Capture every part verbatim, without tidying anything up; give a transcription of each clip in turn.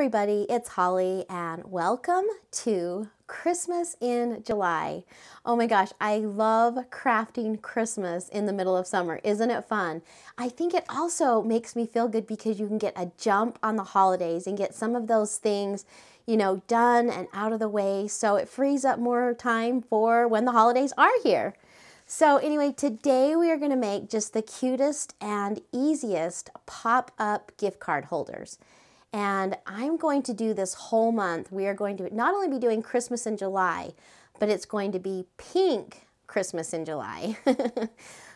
everybody, it's Holly and welcome to Christmas in July. Oh my gosh, I love crafting Christmas in the middle of summer. Isn't it fun? I think it also makes me feel good because you can get a jump on the holidays and get some of those things, you know, done and out of the way, so it frees up more time for when the holidays are here. So anyway, today we are going to make just the cutest and easiest pop-up gift card holders. And I'm going to do this whole month. We are going to not only be doing Christmas in July, but it's going to be pink Christmas in July.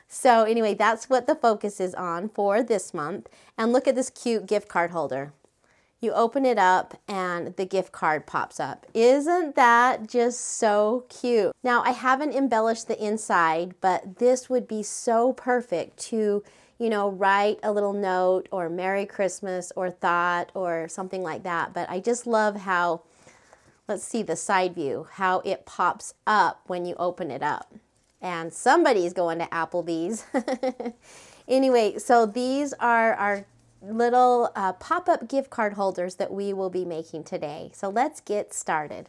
So anyway, that's what the focus is on for this month. And look at this cute gift card holder. You open it up and the gift card pops up. Isn't that just so cute? Now, I haven't embellished the inside, but this would be so perfect to, you know, write a little note or Merry Christmas or thought or something like that. But I just love how, let's see the side view, how it pops up when you open it up. And somebody's going to Applebee's. Anyway, so these are our little uh, pop-up gift card holders that we will be making today. So let's get started.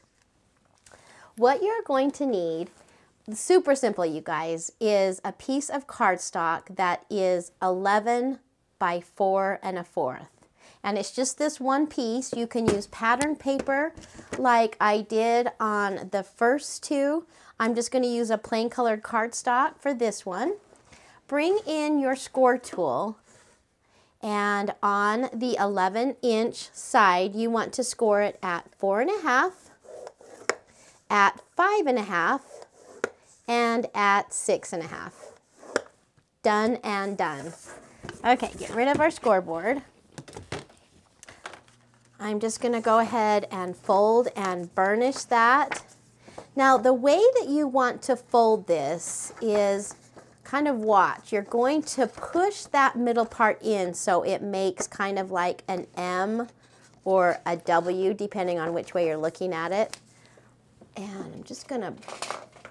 What you're going to need, super simple you guys, is a piece of cardstock that is eleven by four and a fourth. And it's just this one piece. You can use pattern paper like I did on the first two. I'm just going to use a plain colored cardstock for this one. Bring in your score tool. And on the eleven inch side, you want to score it at four and a half, at five and a half, and at six and a half. Done and done. Okay, get rid of our scoreboard. I'm just gonna go ahead and fold and burnish that. Now, the way that you want to fold this is kind of watch. You're going to push that middle part in so it makes kind of like an M or a W, depending on which way you're looking at it. And I'm just gonna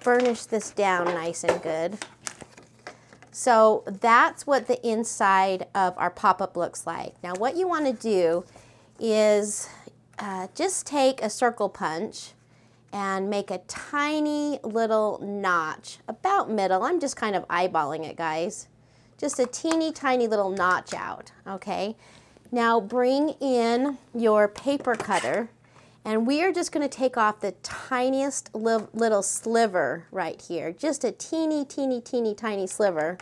burnish this down nice and good. So that's what the inside of our pop-up looks like. Now what you want to do is uh, just take a circle punch and make a tiny little notch about middle. I'm just kind of eyeballing it, guys. Just a teeny tiny little notch out, okay? Now bring in your paper cutter, and we are just gonna take off the tiniest li- little sliver right here. Just a teeny, teeny, teeny, tiny sliver.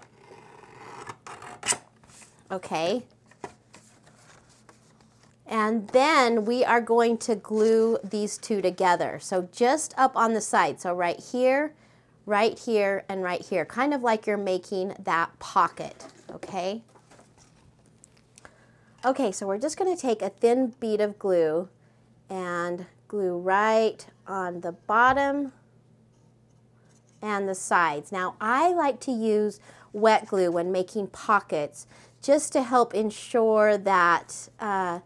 Okay. And then we are going to glue these two together. So just up on the side. So right here, right here, and right here. Kind of like you're making that pocket, okay? Okay, so we're just gonna take a thin bead of glue and glue right on the bottom and the sides. Now, I like to use wet glue when making pockets just to help ensure that uh,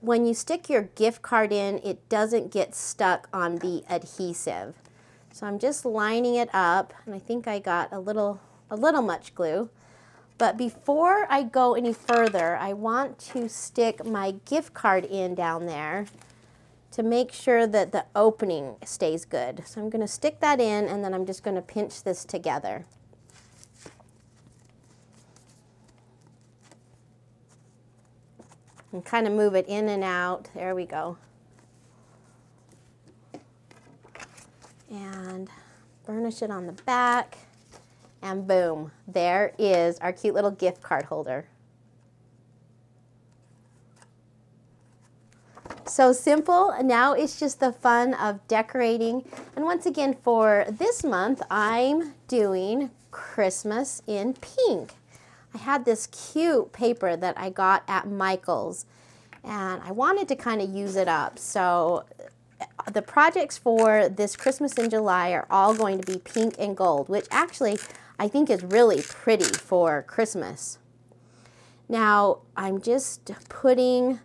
when you stick your gift card in, it doesn't get stuck on the adhesive. So I'm just lining it up, and I think I got a little, a little much glue. But before I go any further, I want to stick my gift card in down there to make sure that the opening stays good. So I'm going to stick that in, and then I'm just going to pinch this together. And kind of move it in and out. There we go. And burnish it on the back. And boom, there is our cute little gift card holder. So simple. Now it's just the fun of decorating. And once again, for this month, I'm doing Christmas in pink. I had this cute paper that I got at Michael's, and I wanted to kind of use it up. So the projects for this Christmas in July are all going to be pink and gold, which actually I think is really pretty for Christmas. Now I'm just putting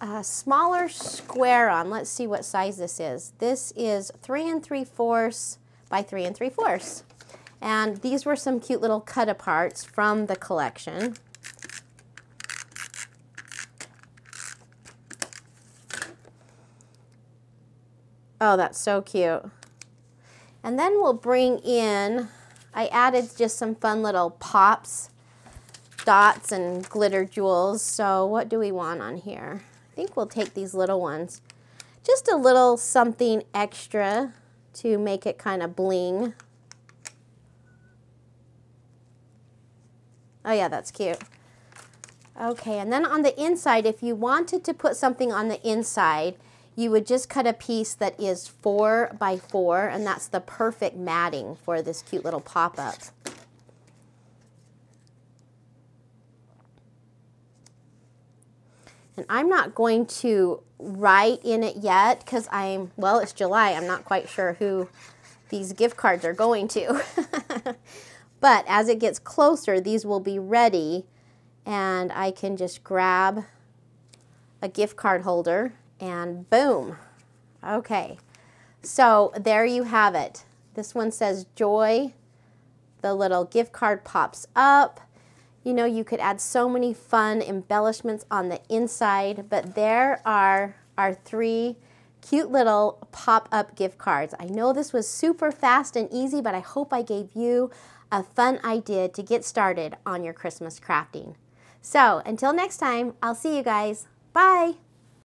a smaller square on. Let's see what size this is. This is three and three fourths by three and three fourths. And these were some cute little cut-aparts from the collection. Oh, that's so cute. And then we'll bring in, I added just some fun little pops, dots, and glitter jewels. So what do we want on here? I think we'll take these little ones. Just a little something extra to make it kind of bling. Oh yeah, that's cute. Okay, and then on the inside, if you wanted to put something on the inside, you would just cut a piece that is four by four, and that's the perfect matting for this cute little pop-up. And I'm not going to write in it yet because I'm, well, it's July. I'm not quite sure who these gift cards are going to. But as it gets closer, these will be ready, and I can just grab a gift card holder and boom. Okay, so there you have it. This one says Joy. The little gift card pops up. You know, you could add so many fun embellishments on the inside, but there are our three cute little pop-up gift cards. I know this was super fast and easy, but I hope I gave you a fun idea to get started on your Christmas crafting. So until next time, I'll see you guys. Bye.